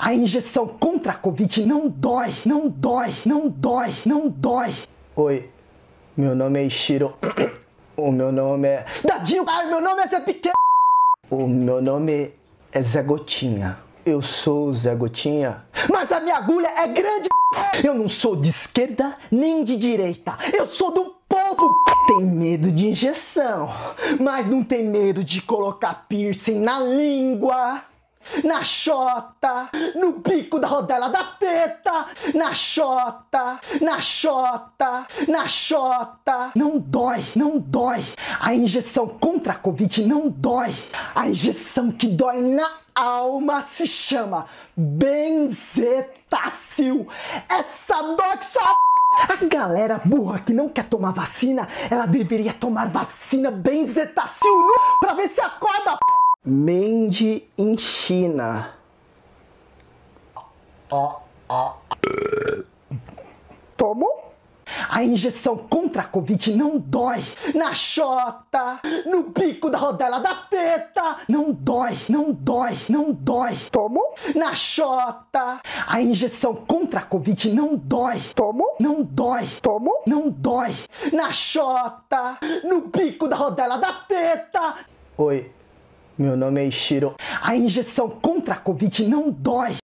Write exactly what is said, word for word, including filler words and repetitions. A injeção contra a Covid não dói, não dói, não dói, não dói. Oi, meu nome é Ichiro. O meu nome é... Dadinho! Ai, meu nome é Zé Pequeno! O meu nome é Zé Gotinha. Eu sou o Zé Gotinha, mas a minha agulha é grande. Eu não sou de esquerda nem de direita. Eu sou do povo. Tem medo de injeção, mas não tem medo de colocar piercing na língua, na xota, no bico da rodela da teta, na xota, na xota, na xota. Não dói, não dói. A injeção contra a Covid não dói. A injeção que dói na alma se chama Benzetacil. Essa dói que só... A galera burra que não quer tomar vacina, ela deveria tomar vacina Benzetacil no... pra ver se acorda... Made in China. Ó, ó. Tomou? A injeção contra a Covid não dói. Na xota, no bico da rodela da teta. Não dói, não dói, não dói. Tomou? Na xota. A injeção contra a Covid não dói. Tomou? Não dói. Tomou? Não dói. Na xota, no bico da rodela da teta. Oi. Meu nome é Ichiro. A injeção contra a Covid não dói.